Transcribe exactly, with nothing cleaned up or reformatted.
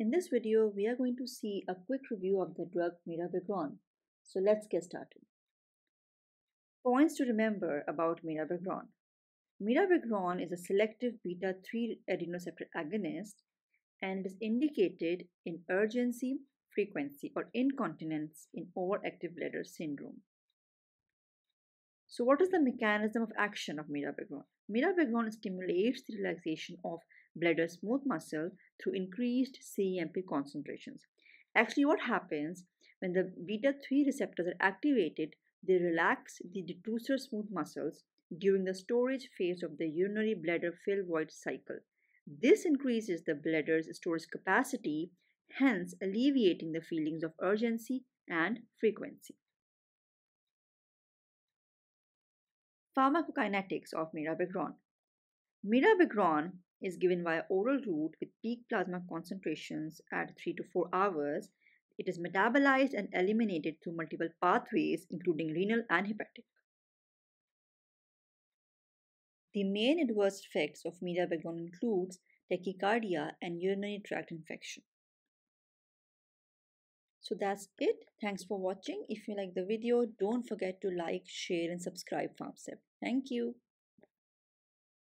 In this video, we are going to see a quick review of the drug Mirabegron. So let's get started. Points to remember about Mirabegron. Mirabegron is a selective beta three adrenoreceptor agonist and is indicated in urgency, frequency or incontinence in overactive bladder syndrome. So what is the mechanism of action of Mirabegron? Mirabegron stimulates the relaxation of bladder smooth muscle through increased C E M P concentrations. Actually, what happens when the beta three receptors are activated, they relax the detrusor smooth muscles during the storage phase of the urinary bladder fill-void cycle. This increases the bladder's storage capacity, hence alleviating the feelings of urgency and frequency. Pharmacokinetics of Mirabegron. Mirabegron is given via oral route with peak plasma concentrations at three to four hours. It is metabolized and eliminated through multiple pathways, including renal and hepatic. The main adverse effects of Mirabegron includes tachycardia and urinary tract infection. So that's it. Thanks for watching. If you like the video, don't forget to like, share and subscribe PharmCept. Thank you.